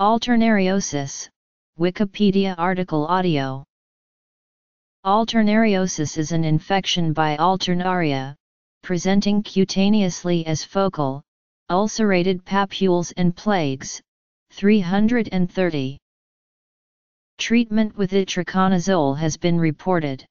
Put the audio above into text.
Alternariosis, Wikipedia article audio. Alternariosis is an infection by Alternaria, presenting cutaneously as focal, ulcerated papules and plagues, 330. Treatment with itraconazole has been reported.